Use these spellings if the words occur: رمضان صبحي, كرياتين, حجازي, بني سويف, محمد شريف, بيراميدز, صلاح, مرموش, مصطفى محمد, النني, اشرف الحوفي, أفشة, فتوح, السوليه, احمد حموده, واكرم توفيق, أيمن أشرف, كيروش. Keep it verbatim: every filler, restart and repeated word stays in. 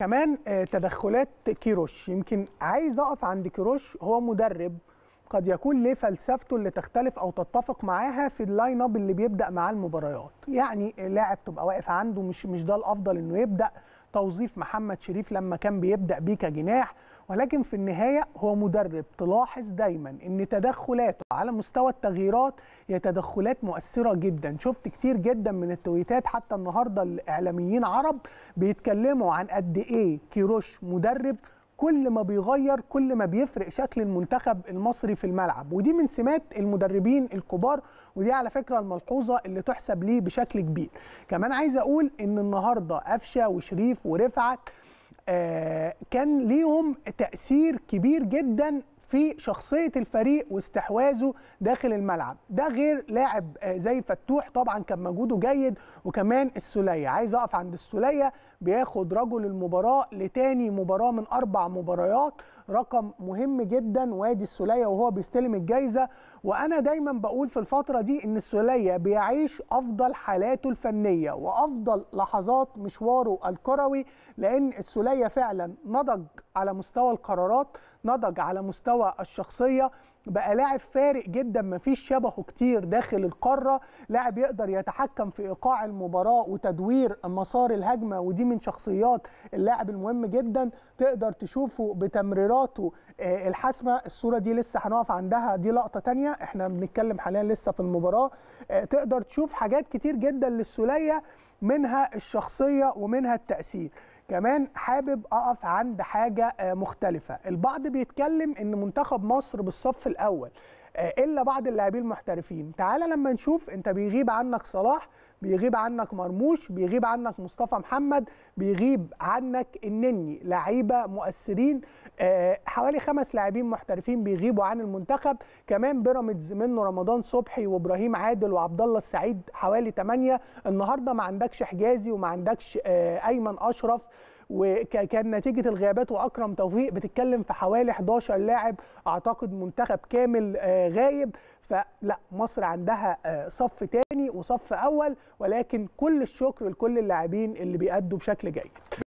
كمان تدخلات كيروش. يمكن عايز اقف عند كيروش، هو مدرب قد يكون ليه فلسفته اللي تختلف او تتفق معاها في اللاين اب اللي بيبدا معاه المباريات، يعني لاعب تبقى واقف عنده مش مش ده الافضل انه يبدا توظيف محمد شريف لما كان بيبدا بيه كجناح، ولكن في النهايه هو مدرب تلاحظ دايما ان تدخلاته على مستوى التغييرات هي تدخلات مؤثره جدا. شفت كتير جدا من التويتات حتى النهارده الاعلاميين عرب بيتكلموا عن قد ايه كيروش مدرب كل ما بيغير كل ما بيفرق شكل المنتخب المصري في الملعب، ودي من سمات المدربين الكبار، ودي على فكره الملحوظه اللي تحسب ليه بشكل كبير. كمان عايز اقول ان النهارده أفشة وشريف ورفعت آه كان ليهم تأثير كبير جدا في شخصية الفريق واستحواذه داخل الملعب، ده غير لاعب زي فتوح طبعا كان مجهوده جيد، وكمان السوليه. عايز اقف عند السوليه، بياخد رجل المباراة لتاني مباراة من اربع مباريات، رقم مهم جدا وادي السوليه وهو بيستلم الجايزة. وانا دايما بقول في الفترة دي ان السوليه بيعيش افضل حالاته الفنية وافضل لحظات مشواره الكروي، لان السوليه فعلا نضج على مستوى القرارات، نضج على مستوى الشخصية، بقى لاعب فارق جدا مفيش شبهه كتير داخل القارة، لاعب يقدر يتحكم في ايقاع المباراة وتدوير مسار الهجمة، ودي من شخصيات اللاعب المهم جدا تقدر تشوفه بتمريراته الحاسمة. الصورة دي لسه هنقف عندها، دي لقطة تانية احنا بنتكلم حاليا لسه في المباراة، تقدر تشوف حاجات كتير جدا للسوليه منها الشخصية ومنها التأثير. كمان حابب اقف عند حاجه مختلفه، البعض بيتكلم ان منتخب مصر بالصف الاول الا بعض اللاعبين المحترفين، تعالى لما نشوف انت بيغيب عنك صلاح، بيغيب عنك مرموش، بيغيب عنك مصطفى محمد، بيغيب عنك النني، لعيبه مؤثرين، حوالي خمس لاعبين محترفين بيغيبوا عن المنتخب، كمان بيراميدز منه رمضان صبحي وابراهيم عادل وعبد الله السعيد حوالي ثمانية، النهارده ما عندكش حجازي وما عندكش أيمن أشرف، وكان نتيجه الغيابات واكرم توفيق بتتكلم في حوالي حداشر لاعب، اعتقد منتخب كامل غايب. فلا مصر عندها صف تاني وصف اول، ولكن كل الشكر لكل اللاعبين اللي بيأدوا بشكل جيد.